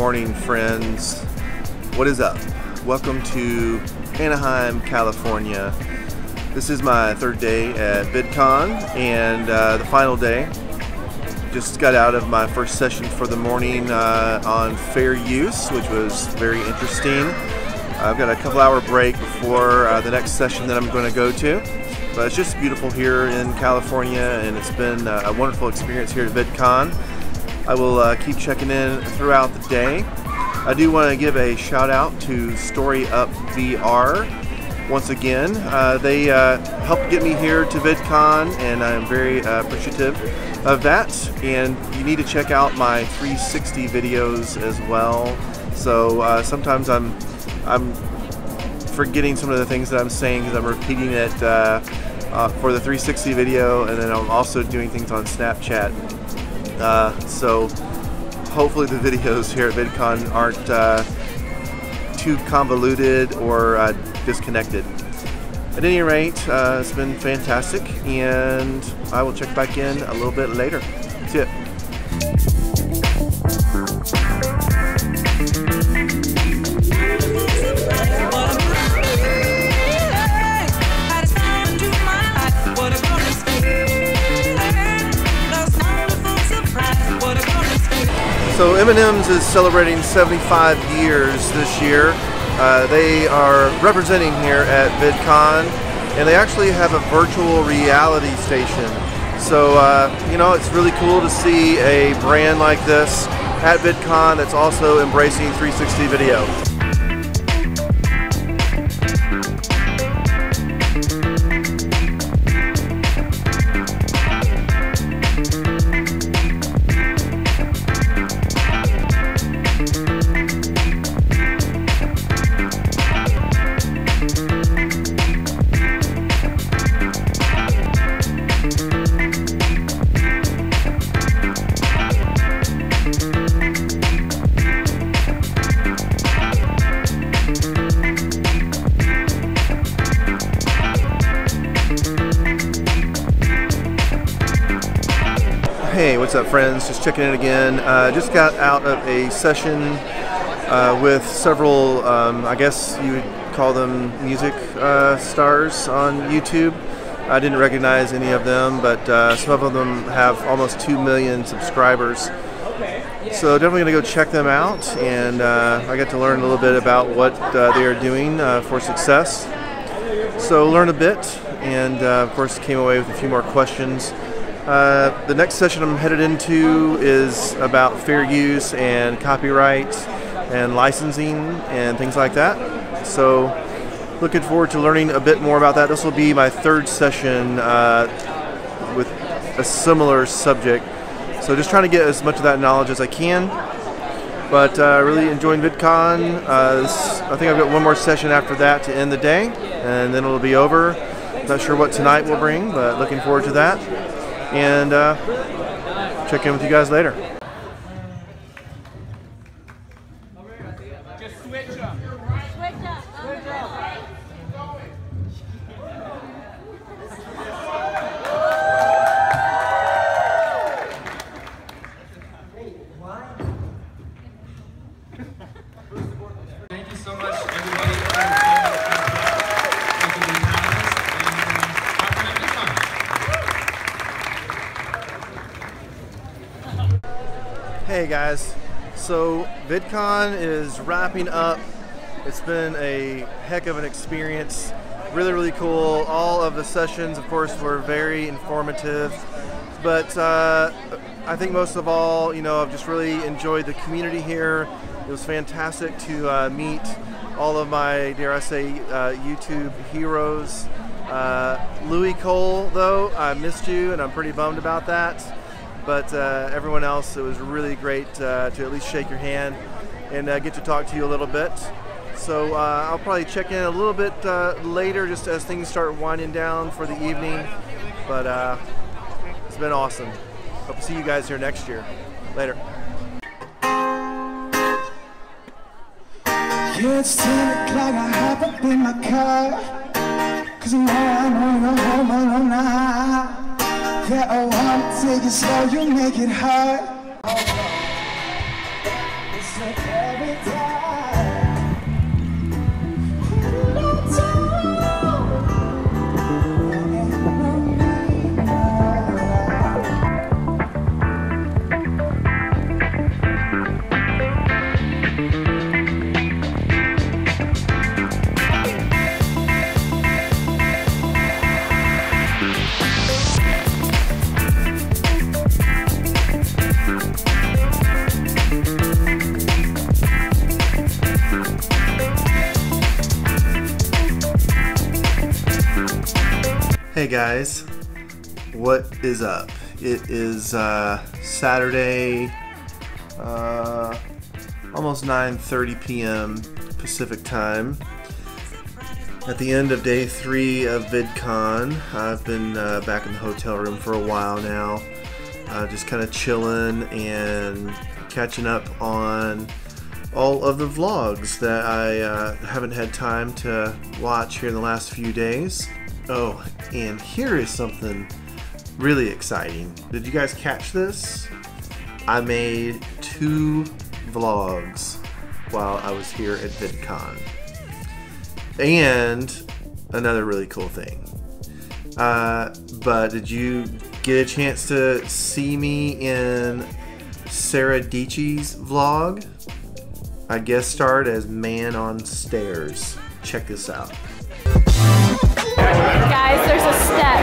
morning, friends. What is up? Welcome to Anaheim, California. This is my third day at VidCon and the final day. Just got out of my first session for the morning on fair use, which was very interesting. I've got a couple hour break before the next session that I'm going to go to. But it's just beautiful here in California, and it's been a wonderful experience here at VidCon. I will keep checking in throughout the day. I do want to give a shout out to Story Up VR once again. They helped get me here to VidCon, and I am very appreciative of that. And you need to check out my 360 videos as well. So sometimes I'm forgetting some of the things that I'm saying because I'm repeating it for the 360 video, and then I'm also doing things on Snapchat. So hopefully the videos here at VidCon aren't too convoluted or disconnected. At any rate, it's been fantastic, and I will check back in a little bit later. See ya. So M&M's is celebrating 75 years this year. They are representing here at VidCon, and they actually have a virtual reality station. So you know, it's really cool to see a brand like this at VidCon that's also embracing 360 video. Hey, what's up, friends? Just checking in again. Just got out of a session with several, I guess you would call them music stars on YouTube. I didn't recognize any of them, but some of them have almost 2 million subscribers. So definitely gonna go check them out, and I got to learn a little bit about what they are doing for success. So learn a bit, and of course came away with a few more questions. The next session I'm headed into is about fair use and copyright and licensing and things like that. So looking forward to learning a bit more about that. This will be my third session with a similar subject. So just trying to get as much of that knowledge as I can. But really enjoying VidCon. I think I've got one more session after that to end the day, and then it'll be over. Not sure what tonight will bring, but looking forward to that. And check in with you guys later. Just switch up. Switch up. Switch up. Keep going. Hey, why? Thank you so much, everybody. Hey guys, so VidCon is wrapping up. It's been a heck of an experience. Really, really cool. All of the sessions, of course, were very informative. But I think most of all, you know, I've just really enjoyed the community here. It was fantastic to meet all of my, dare I say, YouTube heroes. Louis Cole, though, I missed you, and I'm pretty bummed about that. But everyone else, it was really great to at least shake your hand and get to talk to you a little bit. So I'll probably check in a little bit later, just as things start winding down for the evening. But it's been awesome. Hope to see you guys here next year. Later. Yeah, it's 10 o'clock, I hop up in my car, 'cause now I'm on the home all night. Yeah, I wanna take it slow, you make it hard. It's okay. Hey guys, what is up? It is Saturday, almost 9:30 p.m. Pacific time. At the end of day 3 of VidCon, I've been back in the hotel room for a while now, just kind of chilling and catching up on all of the vlogs that I haven't had time to watch here in the last few days. Oh, and here is something really exciting. Did you guys catch this? I made 2 vlogs while I was here at VidCon. And another really cool thing. But did you get a chance to see me in Sarah Deechie's vlog? I guest starred as Man on Stairs. Check this out. Guys, there's a step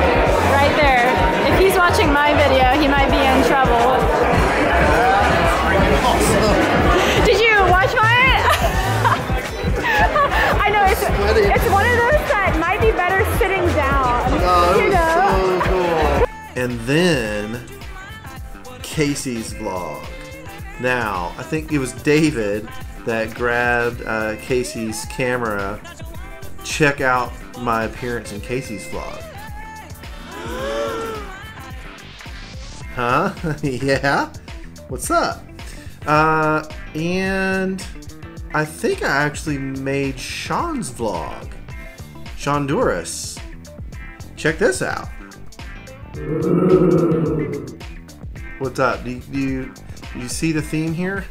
right there. If he's watching my video, he might be in trouble. Did you watch mine? I know it's one of those that might be better sitting down. No, you know? So cool. And then Casey's vlog. Now, I think it was David that grabbed Casey's camera. Check out my appearance in Casey's vlog. Huh? Yeah? What's up? And I think I actually made Sean's vlog. Shonduras. Check this out. What's up? Do you see the theme here?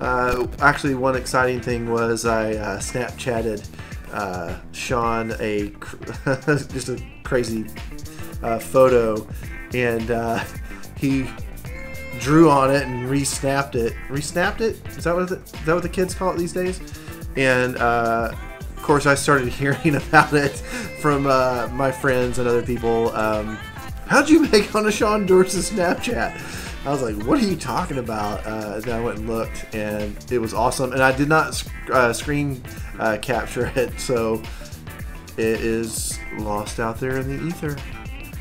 Actually, one exciting thing was I Snapchatted Sean a just a crazy photo, and he drew on it and resnapped it. Resnapped it? Is that what the kids call it these days? And of course, I started hearing about it from my friends and other people. How'd you make on a Shonduras's Snapchat? I was like, what are you talking about? Then I went and looked, and it was awesome. And I did not screen capture it, so it is lost out there in the ether.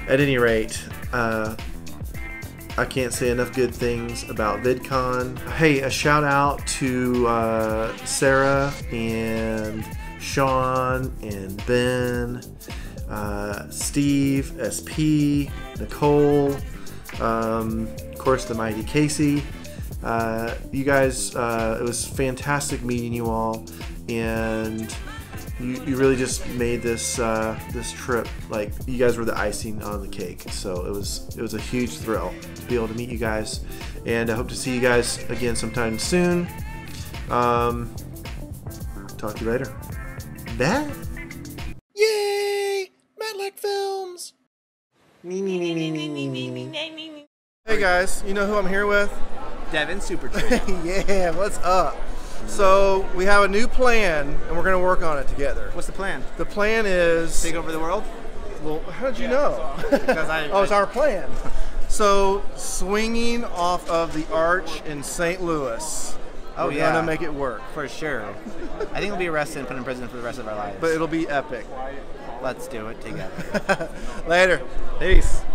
At any rate, I can't say enough good things about VidCon. Hey, a shout out to Sarah and Sean and Ben, Steve, SP, Nicole, of course the mighty Casey. You guys, it was fantastic meeting you all, and you really just made this this trip, like, you guys were the icing on the cake. So it was a huge thrill to be able to meet you guys, and I hope to see you guys again sometime soon. Talk to you later. Bye. Yay, Matt like films. Hey guys, you know who I'm here with? Devin Supertree. Yeah, what's up? So we have a new plan, and we're going to work on it together. What's the plan? The plan is... Take over the world? Well, how did you know? Because oh, it's our plan. So, swinging off of the arch in St. Louis. Oh, we're going to make it work. For sure. I think we'll be arrested and put in prison for the rest of our lives. But it'll be epic. Let's do it together. Later. Peace.